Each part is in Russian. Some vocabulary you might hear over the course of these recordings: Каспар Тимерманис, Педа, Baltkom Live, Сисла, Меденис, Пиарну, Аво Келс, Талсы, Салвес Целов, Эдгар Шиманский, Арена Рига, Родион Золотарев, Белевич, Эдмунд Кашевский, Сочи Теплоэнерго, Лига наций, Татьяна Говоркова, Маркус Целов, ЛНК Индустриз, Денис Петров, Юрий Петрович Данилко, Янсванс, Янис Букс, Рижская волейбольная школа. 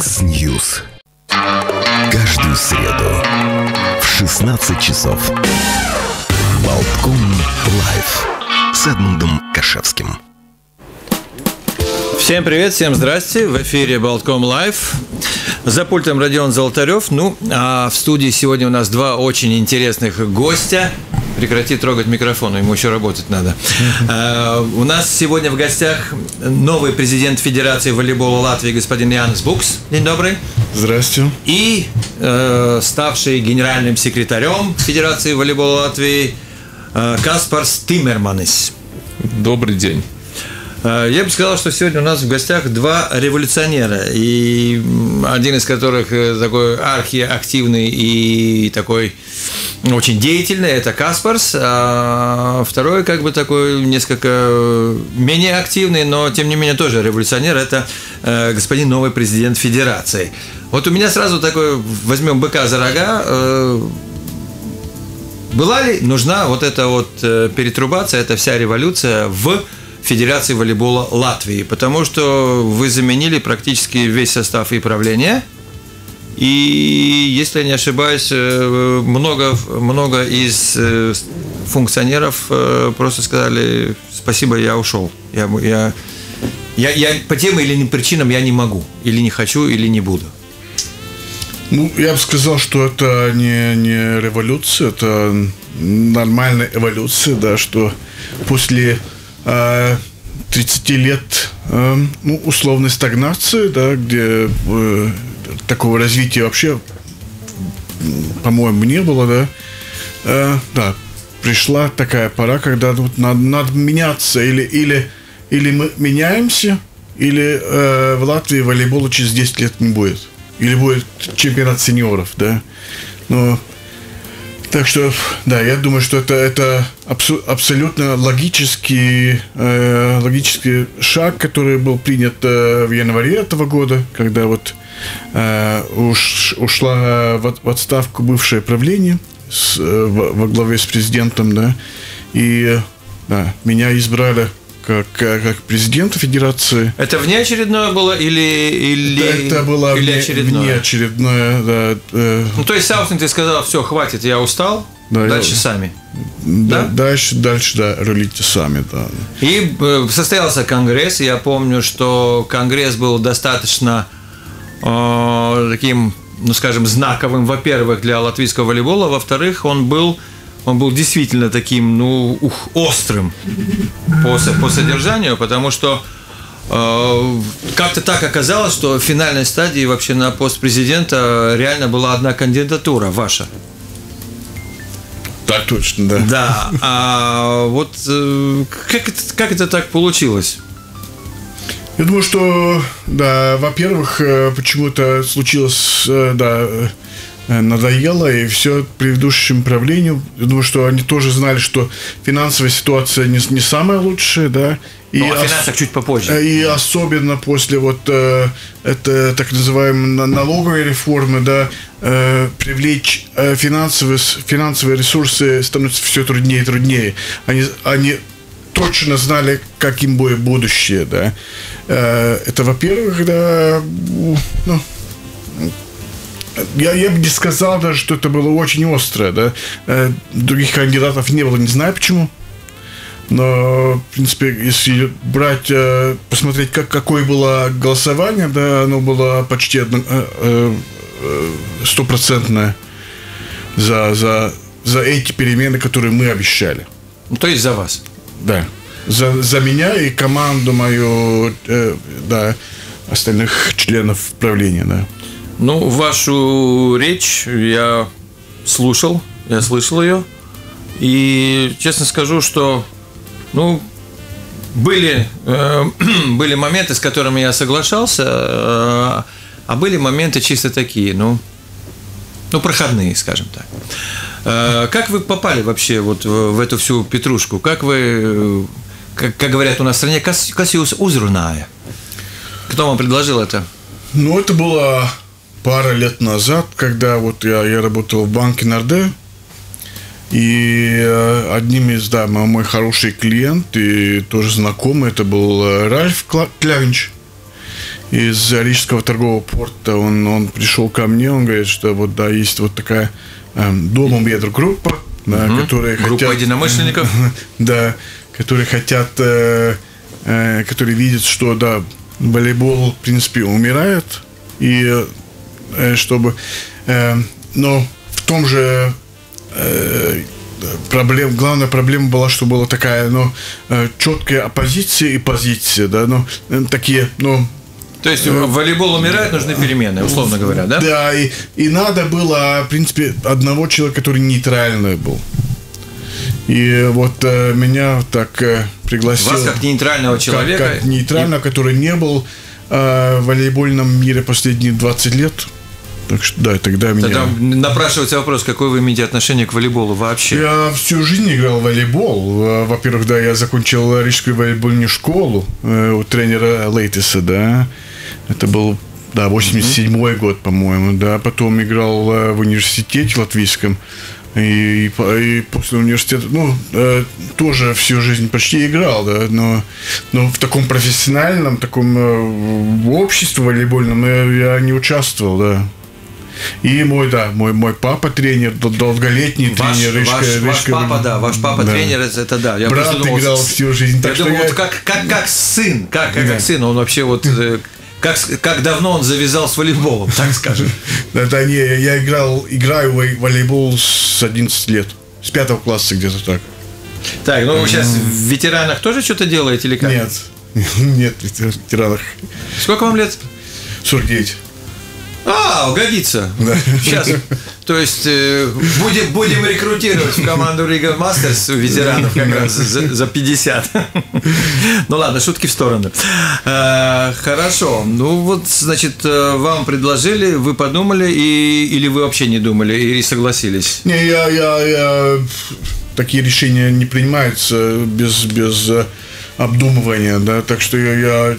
X-News. Каждую среду в 16 часов. Baltkom Live с Эдмундом Кашевским. Всем привет, всем здрасте. В эфире Baltkom Live. За пультом Родион Золотарев. Ну, а в студии сегодня у нас два очень интересных гостя. Прекрати трогать микрофон, ему еще работать надо. У нас сегодня в гостях новый президент Федерации волейбола Латвии господин Янс Букс. День добрый. Здравствуйте. И ставший генеральным секретарем Федерации волейбола Латвии Каспарс Тимерманис. Добрый день. Я бы сказал, что сегодня у нас в гостях два революционера, и один из которых такой архиактивный и такой очень деятельный, это Каспарс, а второй как бы такой несколько менее активный, но тем не менее тоже революционер, это господин новый президент Федерации. Вот у меня сразу такой, возьмем быка за рога. Была ли нужна вот эта вот перетрубация, эта вся революция в Федерации волейбола Латвии, потому что вы заменили практически весь состав и правления, и, если я не ошибаюсь, много из функционеров просто сказали: спасибо, я ушел, я по тем или иным причинам я не могу, или не хочу, или не буду. Ну, я бы сказал, что это не революция, это нормальная эволюция, да, что после 30 лет, ну, условной стагнации, да, где такого развития вообще, по-моему, не было, да, да, пришла такая пора, когда вот надо меняться, или мы меняемся, или в Латвии волейбола через 10 лет не будет, или будет чемпионат сеньоров, да, но... Так что, да, я думаю, что это абсолютно логический шаг, который был принят в январе этого года, когда вот ушла в отставку бывшее правление во главе с президентом, да, и да, меня избрали как президента Федерации. Это внеочередное было или это было внеочередное, да. Ну, то есть Саутин, ты сказал: все, хватит, я устал, да, дальше сами. Да? Дальше, да, рулите сами, да. И состоялся конгресс, я помню, что конгресс был достаточно таким, ну, скажем, знаковым, во-первых, для латвийского волейбола, во-вторых, он был действительно таким, ну, острым по содержанию, потому что как-то так оказалось, что в финальной стадии вообще на пост президента реально была одна кандидатура ваша. Так точно, да. Да. А вот как это так получилось? Я думаю, что, да, во-первых, почему-то случилось, да, надоело, и все предыдущему правлению. Я думаю, что они тоже знали, что финансовая ситуация не самая лучшая, да. И о финансах чуть попозже. И особенно после вот это так называемой налоговой реформы, да, привлечь финансовые ресурсы становится все труднее и труднее. Они точно знали, каким будет будущее, да. Это, во-первых, да, ну, я бы не сказал даже, что это было очень остро, да. Других кандидатов не было, не знаю почему. Но, в принципе, если брать, посмотреть, какое было голосование, да, оно было почти стопроцентное за эти перемены, которые мы обещали. Ну, то есть за вас? Да. За меня и команду мою, да, остальных членов правления, да. Ну, вашу речь я слушал, я слышал ее, и честно скажу, что, ну, были моменты, с которыми я соглашался, а были моменты чисто такие, ну, проходные, скажем так. Как вы попали вообще вот в эту всю петрушку? Как вы, как говорят у нас в стране, касиус узруная? Кто вам предложил это? Ну, это было... Пару лет назад, когда вот я работал в банке Норде, и одним из, да, мой хороший клиент и тоже знакомый, это был Ральф Клявинч. из Рижского торгового порта, он пришел ко мне, он говорит, что вот да, есть вот такая домобедрогруппа, да, которые хотят, единомышленников, да, которые хотят, которые видят, что да, волейбол в принципе умирает, и чтобы, но в том же главная проблема была, что была такая, но четкая оппозиция и позиция, да, но такие, но то есть волейбол умирает, нужны перемены, условно говоря, да? Да, и надо было, в принципе, одного человека, который нейтральный был. И вот меня так пригласили. Вас как нейтрального человека? Как нейтрального, который не был в волейбольном мире последние 20 лет. Так что, да, тогда меня... Тогда напрашивается вопрос, какое вы имеете отношение к волейболу вообще? Я всю жизнь играл в волейбол. Во-первых, да, я закончил Рижскую волейбольную школу у тренера Лейтиса, да. Это был, да, 87-й год, по-моему, да. Потом играл в университете латвийском. И после университета, ну, тоже всю жизнь почти играл, да, но в таком профессиональном, таком обществе волейбольном я не участвовал, да. И мой папа тренер, долголетний тренер Рижской. Ваш папа тренер, это да. Я брат думал, играл всю жизнь. Я думал, вот как сын, как сын, он вообще вот... Как давно он завязал с волейболом, так скажем? Да не, я играю в волейбол с 11 лет, с 5 класса где-то так. Так, ну вы сейчас в ветеранах тоже что-то делаете или как? Нет, в ветеранах. Сколько вам лет? 49. А, угодится. Да. Сейчас. То есть будем рекрутировать в команду Рига Мастерс ветеранов как раз за 50. Ну ладно, шутки в сторону. Хорошо. Ну вот, значит, вам предложили, вы подумали или вы вообще не думали и согласились? Не, я такие решения не принимаются без обдумывания, да. Так что я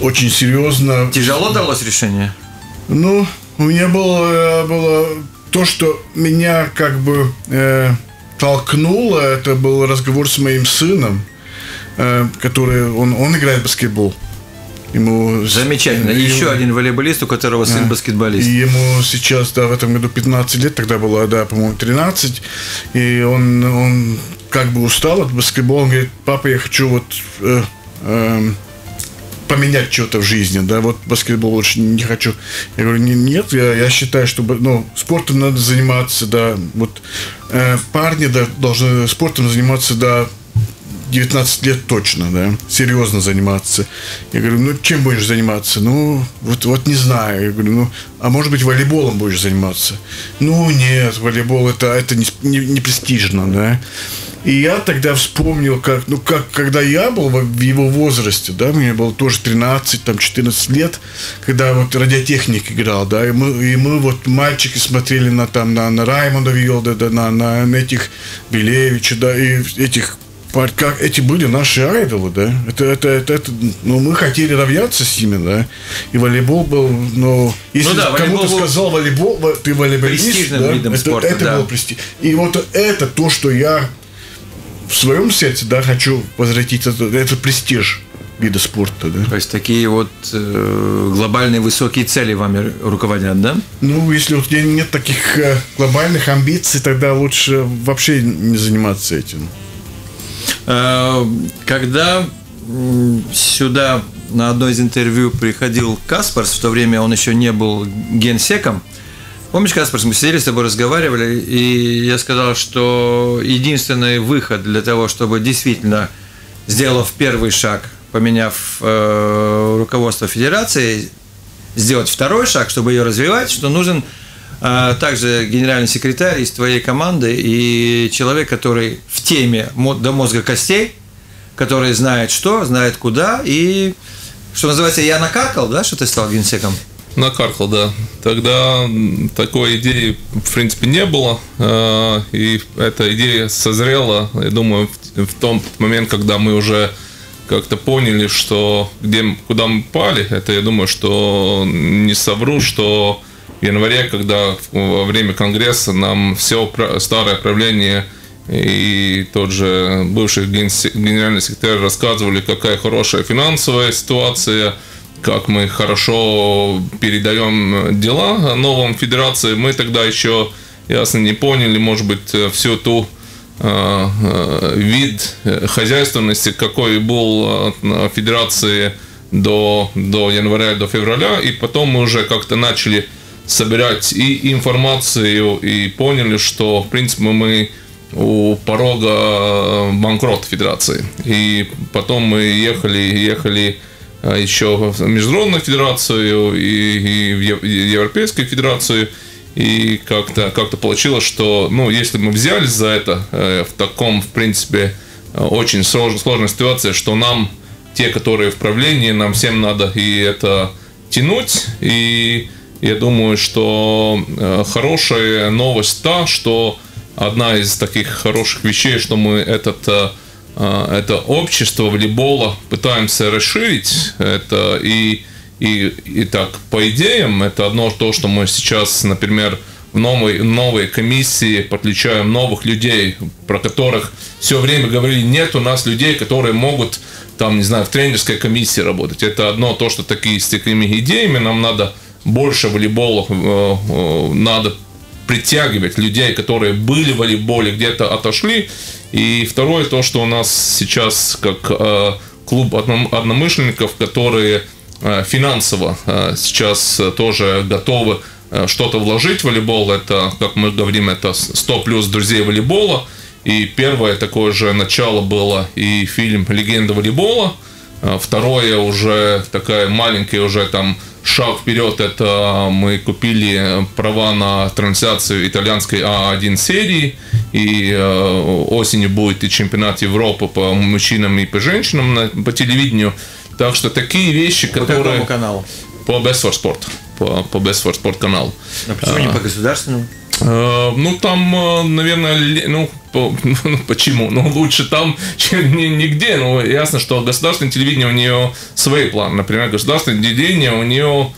очень серьезно. Тяжело далось решение? Ну, у меня было то, что меня как бы толкнуло, это был разговор с моим сыном, который, он играет в баскетбол. Ему, замечательно, еще один волейболист, у которого сын баскетболист. Ему сейчас, да, в этом году 15 лет, тогда было, да, по-моему, 13, и он как бы устал от баскетбола, он говорит: папа, я хочу вот... поменять что-то в жизни, да, вот баскетбол лучше не хочу. Я говорю: нет, я считаю, что, ну, спортом надо заниматься, да, вот парни, да, должны спортом заниматься, да, 19 лет точно, да, серьезно заниматься. Я говорю: ну, чем будешь заниматься? Ну, вот не знаю. Я говорю: ну, а может быть, волейболом будешь заниматься? Ну, нет, волейбол это не престижно, да. И я тогда вспомнил, как когда я был в его возрасте, да, мне было тоже 13, там, 14 лет, когда вот Радиотехник играл, да, и мы вот мальчики смотрели на Раймонда Виолда, да, на этих Белевича, да, и этих, как эти были наши айдолы, да, ну, мы хотели равняться с ними, да, и волейбол был, ну, если кому-то сказал волейбол, ты волейболист, да, видом спорта, это да. Было престижно. И вот это то, что я в своем сердце, да, хочу возвратить этот престиж вида спорта, да. То есть такие вот глобальные высокие цели вами руководят, да? Ну, если у тебя нет таких глобальных амбиций, тогда лучше вообще не заниматься этим. Когда сюда на одно из интервью приходил Каспарс, в то время он еще не был генсеком, помнишь, Каспарс, мы сидели с тобой, разговаривали, и я сказал, что единственный выход для того, чтобы действительно, сделав первый шаг, поменяв руководство федерации, сделать второй шаг, чтобы ее развивать, что нужен также генеральный секретарь из твоей команды и человек, который в теме до мозга костей, который знает что, знает куда, и, что называется, я накаркал, да, что ты стал генсеком? Накаркал, да. Тогда такой идеи, в принципе, не было. И эта идея созрела, я думаю, в том момент, когда мы уже как-то поняли, что куда мы пали. Это, я думаю, что не совру, что в январе, когда во время Конгресса нам все старое правление и тот же бывший генеральный секретарь рассказывали, какая хорошая финансовая ситуация, как мы хорошо передаем дела новым федерации. Мы тогда еще ясно не поняли, может быть, всю ту вид хозяйственности, какой был федерации до января, до февраля, и потом мы уже как-то начали собирать и информацию, и поняли, что в принципе мы у порога банкрот федерации. И потом мы ехали еще в международную федерацию и в европейскую федерацию, и как-то получилось, что, ну, если мы взялись за это в таком, в принципе, очень сложной ситуации, что нам, те, которые в правлении, нам всем надо и это тянуть. И я думаю, что хорошая новость та, что одна из таких хороших вещей, что мы это общество волейбола пытаемся расширить. Это и так, по идеям, это одно то, что мы сейчас, например, в новой комиссии подключаем новых людей, про которых все время говорили, нет у нас людей, которые могут, там, не знаю, в тренерской комиссии работать. Это одно то, что с такими идеями нам надо больше волейбола, надо притягивать людей, которые были в волейболе, где-то отошли. И второе, то, что у нас сейчас как клуб одномышленников, которые финансово сейчас тоже готовы что-то вложить в волейбол. Это, как мы говорим, это 100 плюс друзей волейбола. И первое такое же начало было и фильм «Легенда волейбола». Второе уже такая маленькая уже там шаг вперед, это мы купили права на трансляцию итальянской А1 серии, и осенью будет и чемпионат Европы по мужчинам и по женщинам по телевидению. Так что такие вещи, которые... По какому каналу? По Best for Sport. По Best for Sport каналу. А почему не по государственному? Ну, там, наверное, почему? Ну, лучше там, чем нигде. Ну, ясно, что государственное телевидение, у нее свои планы. Например, государственное телевидение, у нее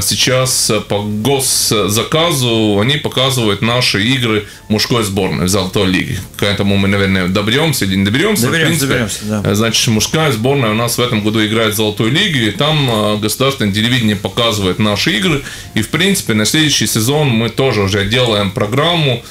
сейчас по госзаказу они показывают наши игры мужской сборной в Золотой лиге. К этому мы, наверное, доберемся или не доберемся. Доберемся, да. Значит, мужская сборная у нас в этом году играет в Золотую лигу, и там государственное телевидение показывает наши игры. И, в принципе, на следующий сезон мы тоже уже делаем программу,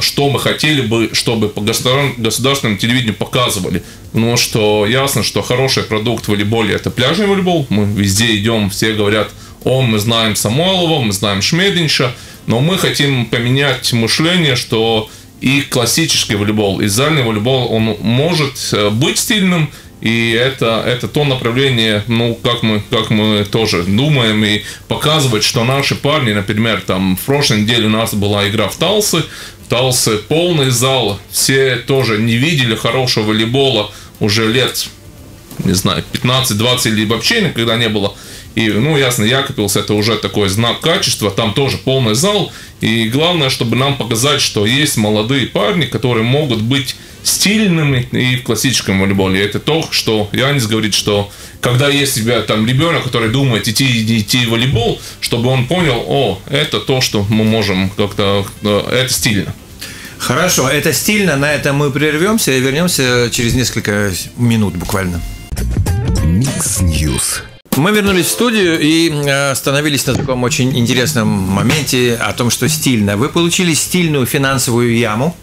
что мы хотели бы, чтобы по государственному телевидению показывали. Потому что ясно, что хороший продукт в волейболе – это пляжный волейбол. Мы везде идем, все говорят, мы знаем Самойлова, мы знаем Шмединча, но мы хотим поменять мышление, что и классический волейбол, и зальный волейбол, он может быть стильным, и это то направление, ну, как мы тоже думаем, и показывать, что наши парни, например, там, в прошлой неделе у нас была игра в Талсы, полный зал, все тоже не видели хорошего волейбола уже лет, не знаю, 15-20 или вообще никогда не было. И, ну, ясно, Якопилс — это уже такой знак качества, там тоже полный зал. И главное, чтобы нам показать, что есть молодые парни, которые могут быть стильными и в классическом волейболе. Это то, что Янис говорит, что когда есть у тебя там ребенок, который думает идти в волейбол, чтобы он понял, это то, что мы можем как-то, это стильно. Хорошо, это стильно, на этом мы прервемся и вернемся через несколько минут буквально. Микс Ньюс. Мы вернулись в студию и остановились на таком очень интересном моменте о том, что стильно. Вы получили стильную финансовую яму,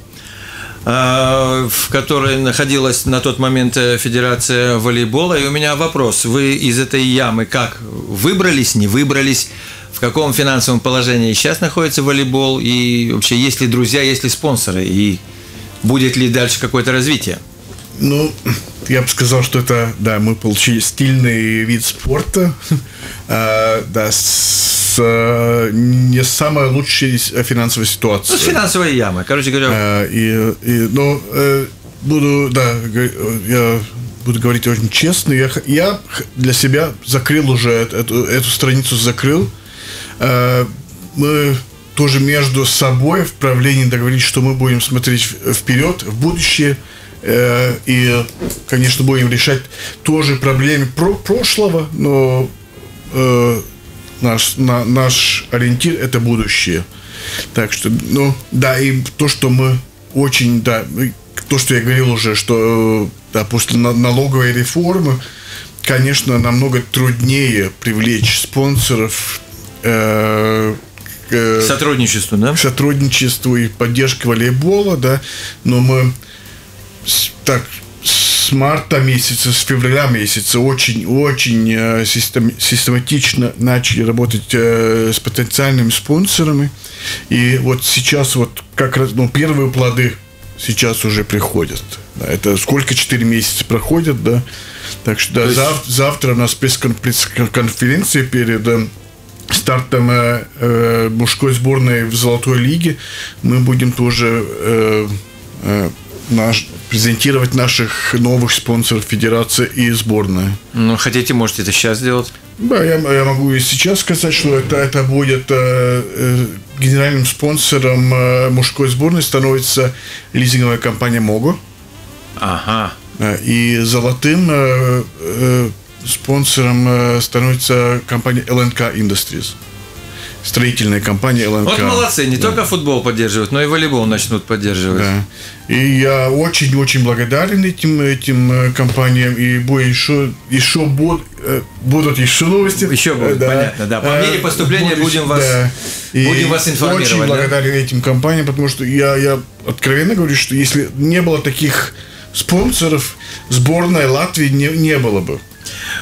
в которой находилась на тот момент Федерация волейбола. И у меня вопрос. Вы из этой ямы как выбрались, не выбрались? В каком финансовом положении сейчас находится волейбол? И вообще, есть ли друзья, есть ли спонсоры? И будет ли дальше какое-то развитие? Ну, я бы сказал, что это, да, мы получили стильный вид спорта, да, с не самой лучшей финансовой ситуацией. Ну, с финансовой ямой, короче говоря. Я буду говорить очень честно, я для себя закрыл уже, эту страницу закрыл. Мы тоже между собой в правлении договорились, что мы будем смотреть вперед, в будущее. И, конечно, будем решать тоже проблемы прошлого, но наш ориентир – это будущее. Так что, ну, да, и то, что мы очень, да, то, что я говорил уже, что, да, после налоговой реформы, конечно, намного труднее привлечь спонсоров к сотрудничеству, да? К сотрудничеству и поддержке волейбола, да. Но мы так с марта месяца, с февраля месяца очень-очень систематично начали работать с потенциальными спонсорами. И вот сейчас вот как раз, ну, первые плоды сейчас уже приходят. Это сколько? 4 месяца проходят, да? Так что да, есть... завтра у нас пресс-конференция перед стартом мужской сборной в Золотой лиге. Мы будем тоже презентировать наших новых спонсоров федерации и сборной. Ну, хотите, можете это сейчас сделать? Да, я могу и сейчас сказать, что это будет генеральным спонсором мужской сборной становится лизинговая компания МОГО. Ага. И золотым спонсором становится компания ЛНК Индустриз. Строительная компания ЛНК. Вот молодцы, не только футбол поддерживают, но и волейбол начнут поддерживать. Да. И я очень-очень благодарен этим компаниям. И будет еще будут новости. Еще будут, да. Понятно, да. По мере поступления будем вас информировать. Очень благодарен этим компаниям, потому что я откровенно говорю, что если не было таких спонсоров, сборной Латвии не было бы.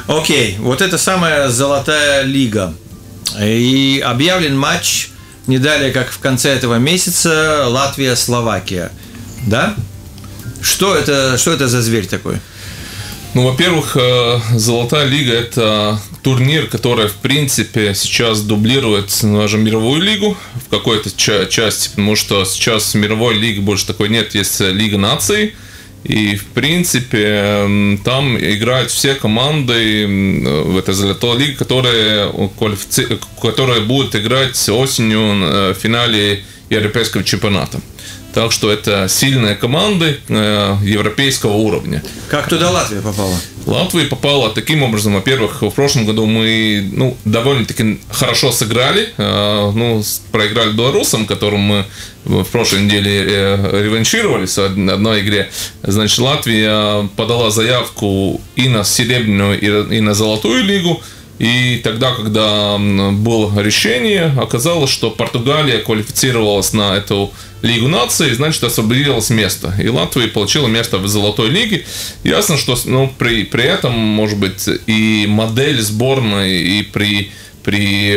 Окей, вот это самая Золотая лига. И объявлен матч не далее, как в конце этого месяца, Латвия-Словакия. Да? Что это за зверь такой? Ну, во-первых, Золотая лига – это турнир, который, в принципе, сейчас дублирует нашу мировую лигу в какой-то части, потому что сейчас мировой лиги больше такой нет, есть Лига наций. И, в принципе, там играют все команды в этой Золотой лиге, которые будут играть осенью в финале европейского чемпионата. Так что это сильные команды европейского уровня. Как туда Латвия попала? Латвия попала таким образом. Во-первых, в прошлом году мы довольно-таки хорошо сыграли. Проиграли белорусам, которым мы в прошлой неделе реваншировались в одной игре. Значит, Латвия подала заявку и на Серебряную, и на Золотую лигу. И тогда, когда было решение, оказалось, что Португалия квалифицировалась на эту Лигу наций, значит, освободилось место. И Латвия получила место в Золотой лиге. Ясно, что при этом, может быть, и модель сборной, и при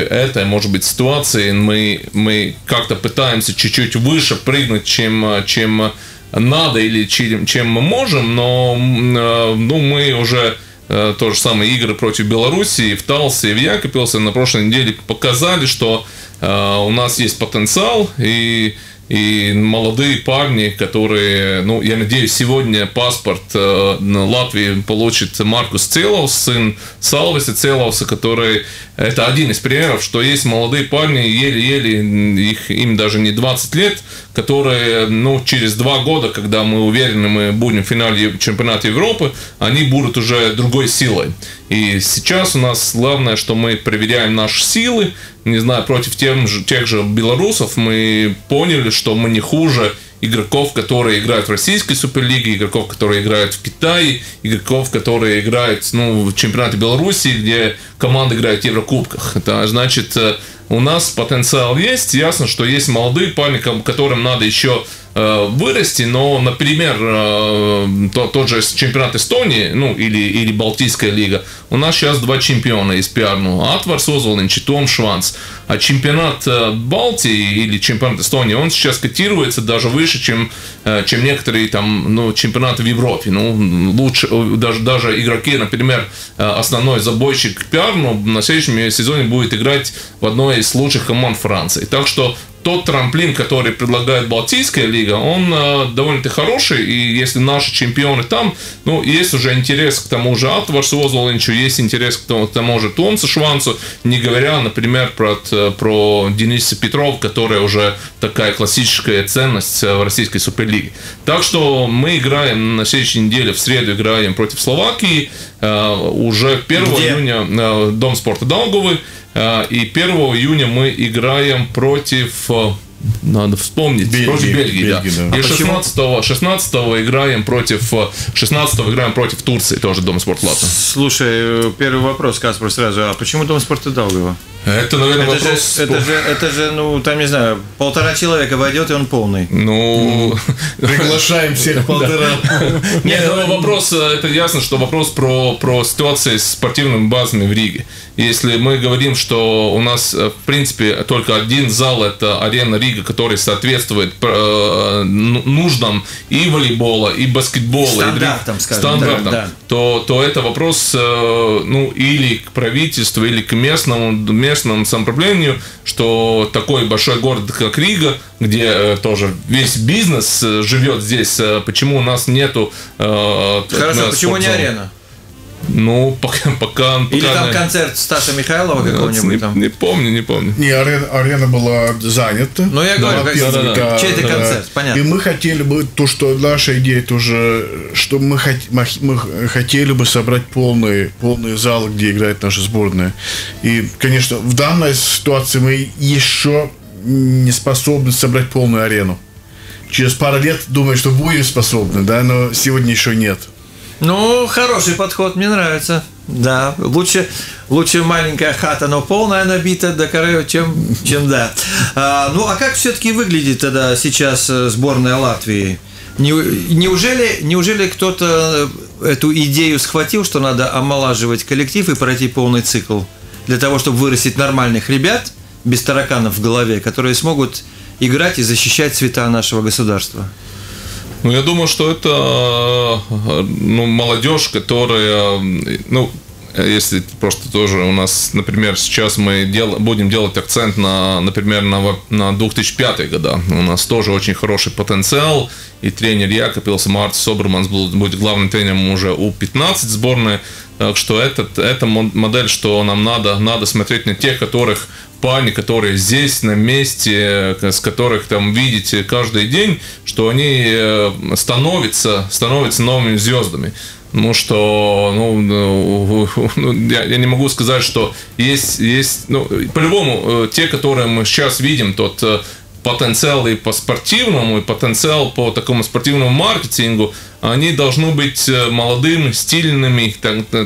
этой, может быть, ситуации мы как-то пытаемся чуть-чуть выше прыгнуть, чем надо или чем мы можем, но мы уже... То же самое игры против Белоруссии, в Талсе и в Якопилсе на прошлой неделе показали, что у нас есть потенциал, и молодые парни, которые, я надеюсь, сегодня паспорт Латвии получит Маркус Целов, сын Салвеса Целовса, который, это один из примеров, что есть молодые парни, еле-еле, им даже не 20 лет, которые, через 2 года, когда мы уверены, мы будем в финале чемпионата Европы, они будут уже другой силой. И сейчас у нас главное, что мы проверяем наши силы, не знаю, против тех же белорусов мы поняли, что мы не хуже игроков, которые играют в российской суперлиге, игроков, которые играют в Китае, игроков, которые играют в чемпионате Беларуси, где команды играют в Еврокубках. Это значит, у нас потенциал есть, ясно, что есть молодые парни, которым надо еще вырасти, но, например, тот же чемпионат Эстонии, или Балтийская лига, у нас сейчас 2 чемпиона из Пиарну, Атварс Озолонч и Том Шванс, а чемпионат Балтии или чемпионат Эстонии, он сейчас котируется даже выше, чем некоторые там, чемпионаты в Европе, лучше, даже игроки, например, основной забойщик Пиарну на следующем сезоне будет играть в одной из лучших команд Франции, так что тот трамплин, который предлагает Балтийская лига, он довольно-таки хороший, и если наши чемпионы там, есть уже интерес к тому же Атварсу Озолончу, есть интерес к тому же Тунц-Шванцу, не говоря, например, про Дениса Петрова, которая уже такая классическая ценность в российской суперлиге. Так что мы играем на следующей неделе, в среду играем против Словакии, уже 1 июня Домспорт Долговый. И 1 июня мы играем против Надо вспомнить. Бельгии, да. И 16-го играем против Турции, тоже Домспорт Латса. Слушай, первый вопрос, Каспар, сразу. А почему Домспорт Долговый? Это, наверное, вопрос... Это же, там, не знаю, 1,5 человека войдет, и он полный. Ну... Приглашаем всех 1,5. Нет, ну, вопрос, это ясно, что вопрос про ситуацию с спортивными базами в Риге. Если мы говорим, что у нас, в принципе, только один зал, это Арена Рига, который соответствует нуждам и волейбола, и баскетбола, стандартам, да. То это вопрос, ну, или к правительству, или к местному самоуправлению, что такой большой город, как Рига, где тоже весь бизнес живет здесь, почему у нас нету... Хорошо, почему не арена? Ну, пока... Или пока там концерт Стаса Михайлова какого-нибудь там? Не помню. Не, арена была занята. Ну, я говорю, чей-то концерт, понятно. И мы хотели бы, то, что наша идея тоже, что мы хотели бы собрать полный зал, где играет наша сборная. И, конечно, в данной ситуации мы еще не способны собрать полную арену. Через пару лет, думаю, что будем способны, да, но сегодня еще нет. Ну, хороший подход, мне нравится. Да, лучше маленькая хата, но полная набита до коры, чем да. Ну, а как все-таки выглядит тогда сейчас сборная Латвии? Неужели кто-то эту идею схватил, что надо омолаживать коллектив и пройти полный цикл для того, чтобы вырастить нормальных ребят без тараканов в голове, которые смогут играть и защищать цвета нашего государства? Ну, я думаю, что это молодежь, которая, если просто тоже у нас, например, сейчас мы будем делать акцент на, например, на 2005 года. У нас тоже очень хороший потенциал, и тренер Якопилс, Март Соберманс будет главным тренером уже U15 сборной. Так что эта модель, что нам надо смотреть на тех, которых парни, которые здесь, на месте, с которых там видите каждый день, что они становятся новыми звездами. Ну что, я не могу сказать, что по-любому, те, которые мы сейчас видим, тот потенциал и по спортивному, и потенциал по такому спортивному маркетингу, они должны быть молодыми, стильными,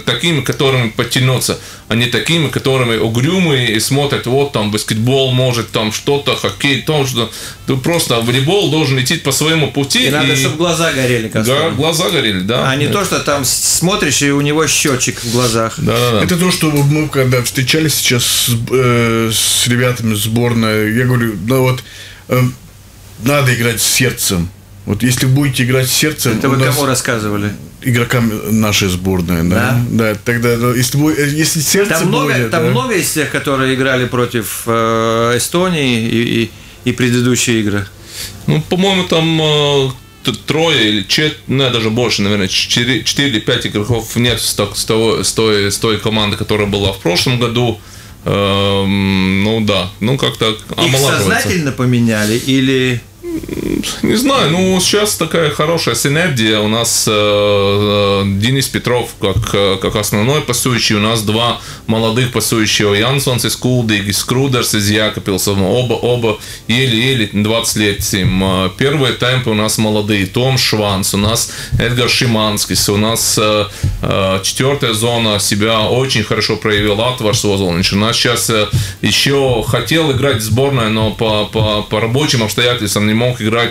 такими, которыми подтянутся, а не такими, которыми угрюмые и смотрят, вот там баскетбол может, там что-то, хоккей, там что-то. Просто волейбол должен идти по своему пути. И надо, чтобы глаза горели. Глаза горели, да. А не то, что там смотришь, и у него счетчик в глазах. Да. Это то, что мы когда встречались сейчас с ребятами сборной, я говорю, надо играть с сердцем. Вот если будете играть сердцем... Это вы кому рассказывали? Игрокам нашей сборной, да. Тогда, если сердце будет... Там много из тех, которые играли против Эстонии и предыдущие игры? Ну, по-моему, там... трое или даже больше, наверное, 4 или 5 игроков нет с той команды, которая была в прошлом году. Как-то омолаживается. Их сознательно поменяли или... Не знаю, сейчас такая хорошая синергия. У нас Денис Петров как основной пасующий. У нас два молодых пасующего. Янсванс из Кулдыги, Скрудерс из Якопилса. Оба еле-еле 20 лет им. Первые темпы у нас молодые. Том Шванс, у нас Эдгар Шиманский. У нас 4-я зона себя очень хорошо проявил Атварс Озолонч. У нас сейчас еще хотел играть в сборную, но по рабочим обстоятельствам не мог играть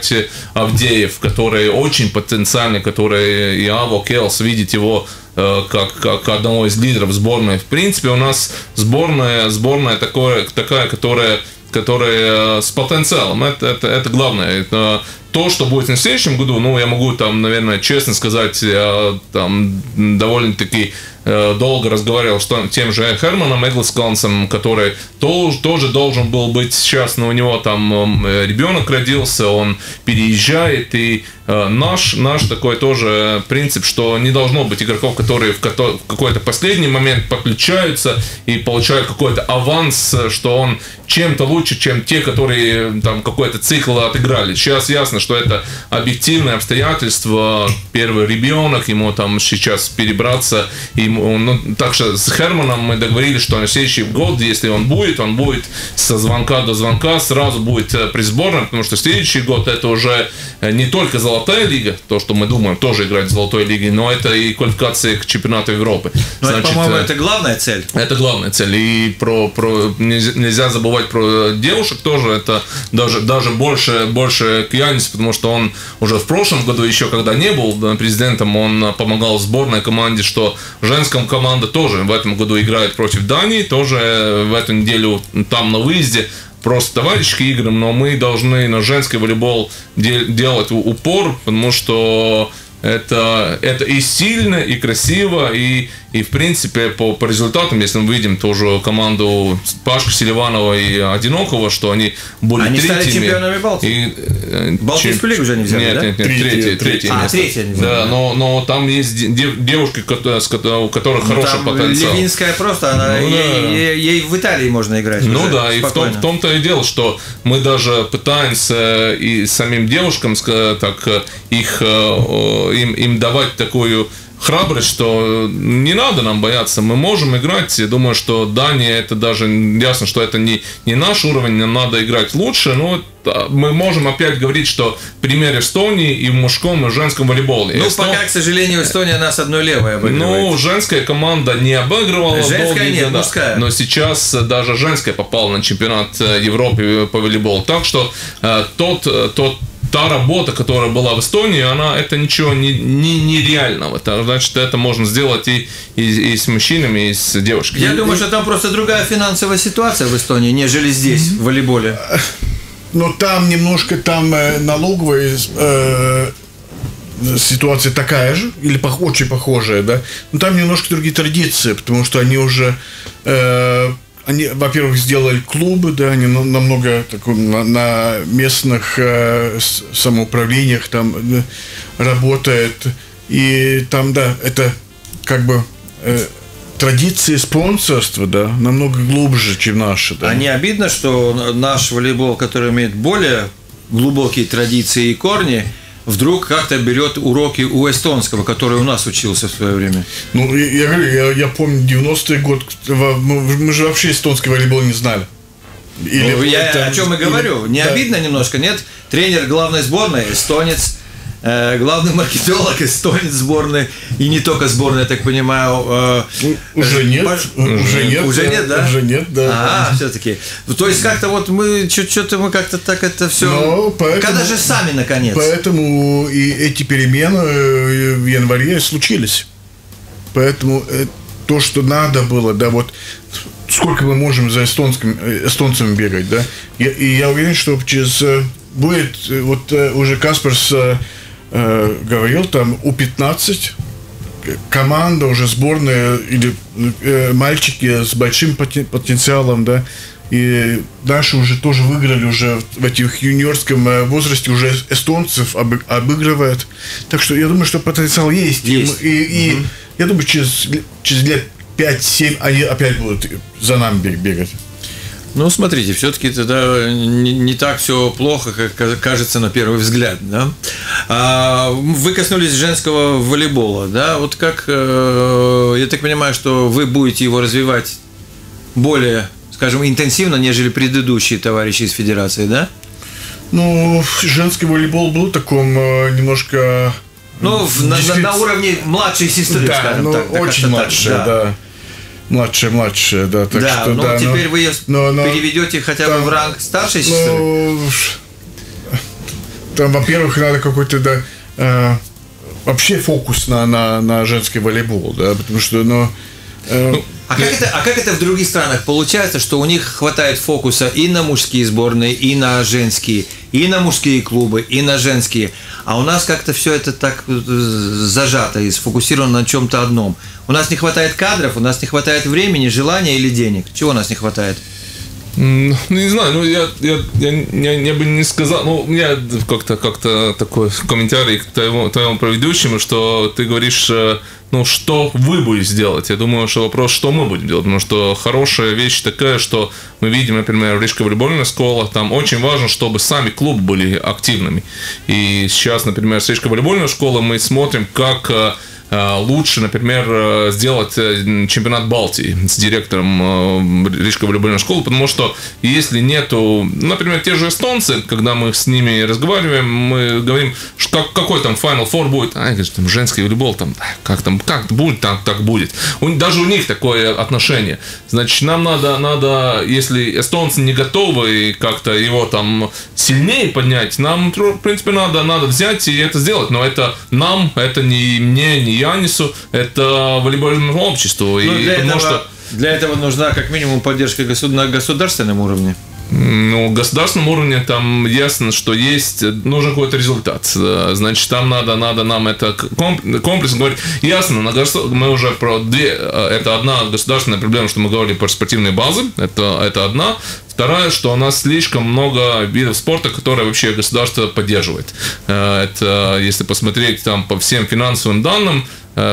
Авдеев, который очень потенциальный, который и Аво Келс видит его как одного из лидеров сборной. В принципе, у нас сборная такая, которая с потенциалом. Это главное. Это то, что будет в следующем году, я могу там, наверное, честно сказать, я там довольно-таки долго разговаривал с тем же Херманом Эглсклансом, который тоже должен был быть сейчас, но у него там ребенок родился, он переезжает, и наш такой тоже принцип, что не должно быть игроков, которые в какой-то последний момент подключаются и получают какой-то аванс, что он чем-то лучше, чем те, которые там какой-то цикл отыграли. Сейчас ясно, что это объективные обстоятельства. Первый ребенок, ему там сейчас перебраться. Ему, ну, так что с Херманом мы договорились, что на следующий год, если он будет со звонка до звонка, сразу будет при сборной, потому что следующий год это уже не только Золотая лига, то, что мы думаем, тоже играть в Золотой лиге, но это и квалификация к чемпионату Европы. Но значит, это, по-моему, это главная цель. Это главная цель. И нельзя забывать про девушек тоже. Это даже больше к Янис, потому что он уже в прошлом году, еще когда не был президентом, он помогал сборной команде, что женская команда тоже в этом году играет против Дании, тоже в эту неделю там на выезде. Просто товарищеские игры, но мы должны на женский волейбол делать упор, потому что это и сильно, и красиво, и в принципе по результатам, если мы видим тоже команду Пашку Селиванова и Одинокого, что они были они третьими. Они стали чемпионами Балтии? Балтийскую лигу уже не взяли, да? Нет, третье место. Третье не взяли, да, но там есть девушки, у которых хороший потенциал. Левинская просто, она, ну, ей в Италии можно играть. Ну да, спокойно. И в том-то и дело, что мы даже пытаемся и самим девушкам так, им давать такую храбрость, что не надо нам бояться, мы можем играть. Я думаю, что Дания, это даже ясно, что это не наш уровень, нам надо играть лучше, но мы можем опять говорить, что пример Эстонии и в мужском, и в женском волейболе. Ну, пока, к сожалению, Эстония нас одной левой обыгрывает. Ну, женская команда не обыгрывала. Женская нет, мужская. Но сейчас даже женская попала на чемпионат Европы по волейболу. Так что та работа, которая была в Эстонии, она это ничего нереального. Значит, это можно сделать и с мужчинами, и с девушками. Я думаю, что там просто другая финансовая ситуация в Эстонии, нежели здесь, в волейболе. Но там немножко, там налоговая ситуация такая же, или очень похожая, да. Но там немножко другие традиции, потому что они уже... Они, во-первых, сделали клубы, да, они намного на местных самоуправлениях там работает. И там, да, это как бы традиции спонсорства, да, намного глубже, чем наши. Да. А не обидно, что наш волейбол, который имеет более глубокие традиции и корни, вдруг как-то берет уроки у эстонского, который у нас учился в свое время? Ну, я помню, 90-й год, мы же вообще эстонский волейбол не знали. Или, ну, я там, о чем и говорю. Не да. Обидно немножко, нет? Тренер главной сборной эстонец, главный маркетолог эстонец сборной, и не только сборной, я так понимаю. Уже нет, да. А, все-таки. То есть как-то вот мы что-то мы как-то так это все. Поэтому, когда же сами наконец? Поэтому и эти перемены в январе случились. Поэтому то, что надо было, да, вот. Сколько мы можем за эстонцами бегать, да? И я уверен, что через будет вот уже Каспарс говорил, там U15 команда уже сборная или мальчики с большим потенциалом, да, и наши уже тоже выиграли уже в этих юниорском возрасте, уже эстонцев обыгрывают, так что я думаю, что потенциал есть. И я думаю, через лет 5-7 они опять будут за нами бегать. Ну, смотрите, все-таки тогда не так все плохо, как кажется на первый взгляд, да? Вы коснулись женского волейбола, да? Вот как, я так понимаю, что вы будете его развивать более, скажем, интенсивно, нежели предыдущие товарищи из федерации, да? Ну, женский волейбол был в таком немножко... Ну, на уровне младшей сестры, да, скажем, ну, так. Очень младшая, так, да. Младшая, да. Так да, что, да, теперь вы ее переведете хотя бы в ранг старшей сестры? Ну, там, во-первых, надо какой-то, да, вообще фокус на женский волейбол, да, потому что, как это в других странах получается, что у них хватает фокуса и на мужские сборные, и на женские, и на мужские клубы, и на женские, а у нас как-то все это так зажато и сфокусировано на чем-то одном. У нас не хватает кадров, у нас не хватает времени, желания или денег. Чего у нас не хватает? Ну, не знаю, ну, я бы не сказал, ну, у меня как-то такой комментарий к твоему предыдущему, что ты говоришь, ну, что вы будете делать. Я думаю, что вопрос, что мы будем делать, потому что хорошая вещь такая, что мы видим, например, Рижская волейбольная школа, там очень важно, чтобы сами клубы были активными. И сейчас, например, с Рижской волейбольной школы мы смотрим, как лучше, например, сделать чемпионат Балтии с директором Рижской волейбольной школы, потому что если нету, например, те же эстонцы, когда мы с ними разговариваем, мы говорим, какой там Final Four будет, а я говорю, там женский волейбол, там как будет, так будет. Даже у них такое отношение. Значит, нам надо, если эстонцы не готовы как-то его там сильнее поднять, нам, в принципе, надо взять и это сделать, но это нам, это не мне, не Янису, это волейбольное общество. Ну, и для этого нужна как минимум поддержка на государственном уровне. Ну, в государственном уровне там ясно, что есть, нужен какой-то результат. Значит, там надо нам это комплекс говорить. Ясно, мы уже про две, это одна государственная проблема, что мы говорили про спортивные базы, это одна. Второе, что у нас слишком много видов спорта, которые вообще государство поддерживает. Это, если посмотреть там по всем финансовым данным,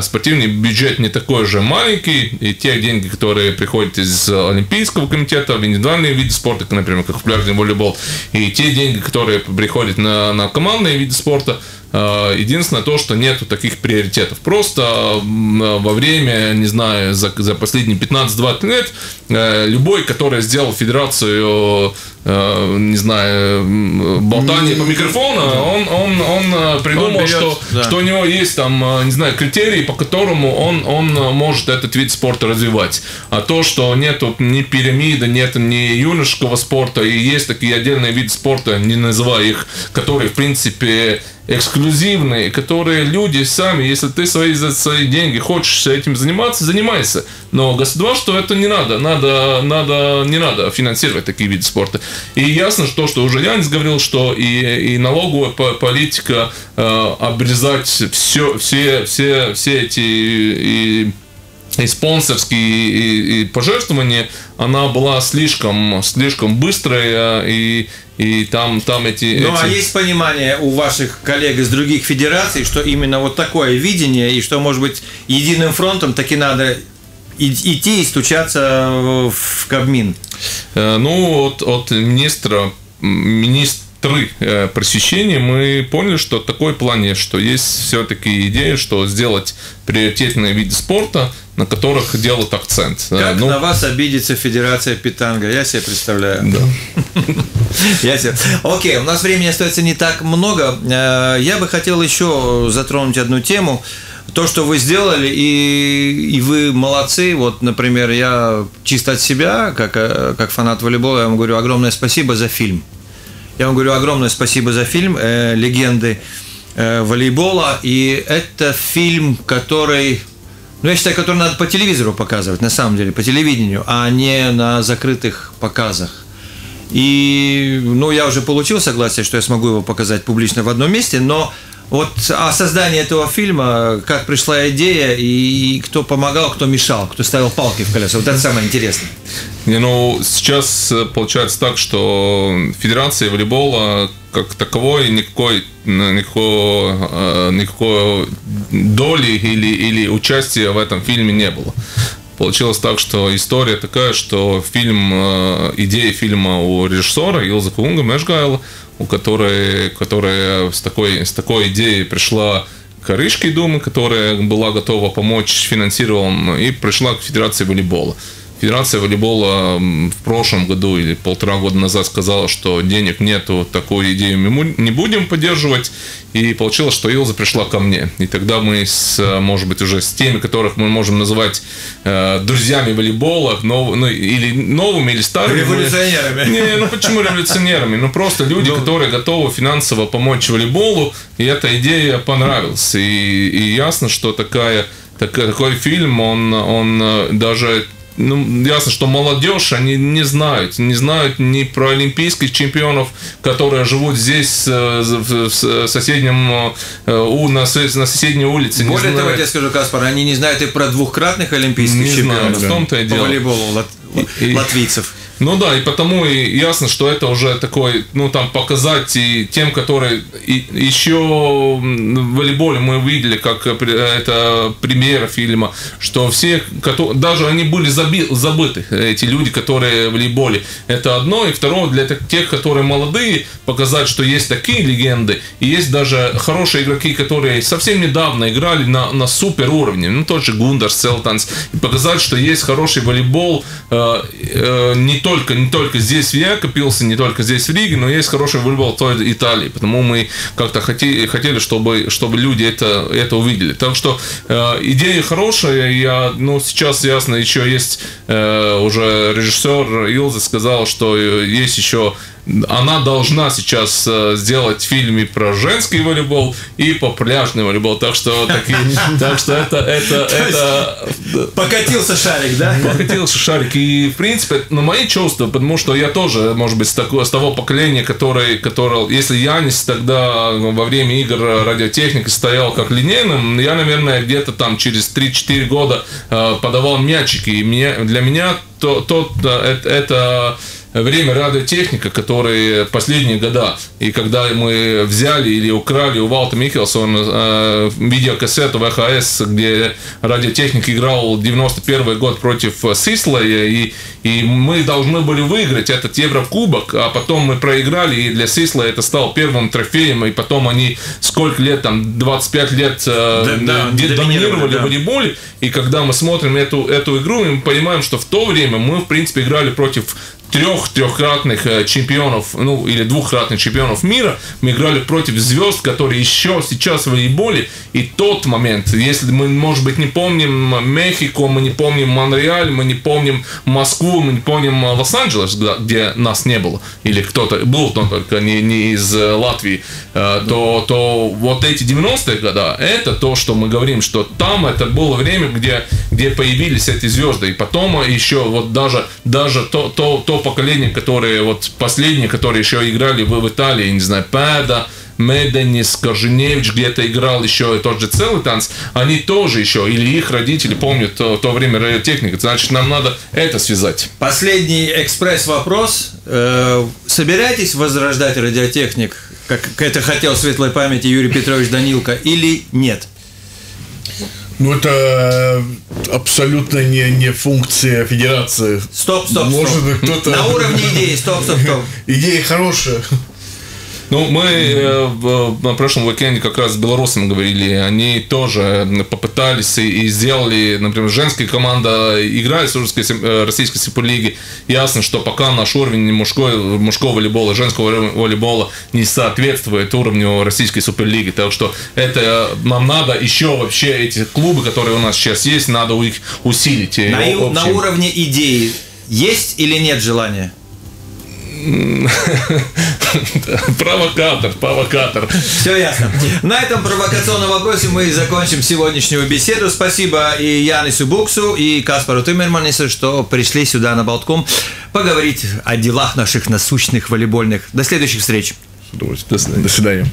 спортивный бюджет не такой же маленький, и те деньги, которые приходят из Олимпийского комитета в индивидуальные виды спорта, например, как пляжный волейбол, и те деньги, которые приходят на командные виды спорта, единственное то, что нету таких приоритетов. Просто во время, не знаю, за последние 15-20 лет любой, который сделал федерацию, не знаю, болтание по микрофону, он придумал, что у него есть там, не знаю, критерии, по которому он может этот вид спорта развивать. А то, что нету ни пирамиды, нет ни юношеского спорта, и есть такие отдельные виды спорта, не называя их, которые, в принципе, эксклюзивные, которые люди сами, если ты за свои деньги хочешь этим заниматься, занимайся. Но государство это не надо. Не надо финансировать такие виды спорта. И ясно, что уже Янис говорил, что и налоговая политика обрезать все эти и спонсорские, и пожертвования, она была слишком быстрая, и там эти... Ну, а есть понимание у ваших коллег из других федераций, что именно вот такое видение, и что, может быть, единым фронтом таки надо идти и стучаться в Кабмин? Ну, от министра просвещения мы поняли, что такой плане, что есть все-таки идея, что сделать приоритетные виды спорта, на которых делают акцент. Как на вас обидится Федерация питанга? Я себе представляю. Да. Окей, у нас времени остается не так много. Я бы хотел еще затронуть одну тему. То, что вы сделали, и вы молодцы. Вот, например, я чисто от себя, как фанат волейбола, я вам говорю огромное спасибо за фильм. Я вам говорю огромное спасибо за фильм «Легенды волейбола». И это фильм, который... Ну, я считаю, который надо по телевизору показывать, на самом деле, по телевидению, а не на закрытых показах. И, ну, я уже получил согласие, что я смогу его показать публично в одном месте, но вот о создании этого фильма, как пришла идея, и кто помогал, кто мешал, кто ставил палки в колеса, вот это самое интересное. Ну, сейчас получается так, что Федерация волейбола как таковой никакой доли или участия в этом фильме не было. Получилось так, что история такая, что идея фильма у режиссера Илза Кунга Межгайла, которая с такой идеей пришла к Рижской думе, которая была готова помочь, финансировала, и пришла к Федерации волейбола. Федерация волейбола в прошлом году или полтора года назад сказала, что денег нету, такую идею мы не будем поддерживать. И получилось, что Илза пришла ко мне. И тогда мы, может быть, уже с теми, которых мы можем называть друзьями волейбола, или новыми, или старыми. Революционерами. Почему революционерами? Просто люди, которые готовы финансово помочь волейболу. И эта идея понравилась. И ясно, что такой фильм, он даже... ясно, что молодежь, они не знают ни про олимпийских чемпионов, которые живут здесь, в соседнем, на соседней улице. Более того, я тебе скажу, Каспар, они не знают и про двухкратных олимпийских чемпионов по волейболу латвийцев. Ну да, и потому и ясно, что это уже такой, ну там показать и тем, которые и еще в волейболе мы видели, как это пример фильма, что все, даже они были забыты, эти люди, которые в волейболе. Это одно, и второе, для тех, которые молодые, показать, что есть такие легенды, и есть даже хорошие игроки, которые совсем недавно играли на супер уровне, ну тот же Гундерс Целтанс, и показать, что есть хороший волейбол не только здесь в Якопилсе, не только здесь в Риге, но есть хороший волейбол в той Италии, потому мы как-то хотели, чтобы люди это увидели. Так что идея хорошая, сейчас ясно, еще есть уже режиссер Илза сказал, что есть еще, она должна сейчас сделать фильмы про женский волейбол и по пляжный волейбол. Так что это... Покатился шарик, да? Покатился шарик. И, в принципе, на мои чувства, потому что я тоже, может быть, с того поколения, которое... Если Янис тогда во время игр радиотехники стоял как линейным, я, наверное, где-то там через 3-4 года подавал мячики. И для меня это... время радиотехника, которые последние года, и когда мы взяли или украли у Валта Микельсона видеокассету ВХС, где радиотехник играл 91 год против Сисла, и мы должны были выиграть этот Еврокубок, а потом мы проиграли, и для Сисла это стал первым трофеем, и потом они сколько лет, там 25 лет доминировали в волейболе, и когда мы смотрим эту игру, мы понимаем, что в то время мы, в принципе, играли против трехкратных чемпионов, ну или двухкратных чемпионов мира, мы играли против звезд, которые еще сейчас в волейболе, и тот момент, если мы, может быть, не помним Мехико, мы не помним Монреаль, мы не помним Москву, мы не помним Лос-Анджелес, где нас не было, или кто-то был, но только не из Латвии, то вот эти 90-е годы, это то, что мы говорим, что там это было время, где появились эти звезды, и потом еще вот даже то поколение, которые вот последние, которые еще играли в Италии, не знаю, Педа, Меденис, Корженевич, где-то играл еще и тот же Целтанс, они тоже еще, или их родители помнят то время радиотехника, значит, нам надо это связать. Последний экспресс-вопрос. Собираетесь возрождать радиотехник, как это хотел светлой памяти Юрий Петрович Данилко, или нет? Ну, это абсолютно не функция федерации. Стоп. На уровне идеи, стоп. Идея хорошая. Ну, мы на прошлом уикенде как раз с белорусами говорили, они тоже попытались и сделали, например, женская команда играет в российской суперлиге. Ясно, что пока наш уровень мужского волейбола, женского волейбола не соответствует уровню российской суперлиги. Так что это нам надо еще вообще эти клубы, которые у нас сейчас есть, надо их усилить. На уровне идеи есть или нет желания? Провокатор. Все ясно. На этом провокационном вопросе мы закончим сегодняшнюю беседу. Спасибо и Янису Буксу, и Каспару Тимерманису, что пришли сюда на Baltkom поговорить о делах наших насущных волейбольных. До следующих встреч. До свидания.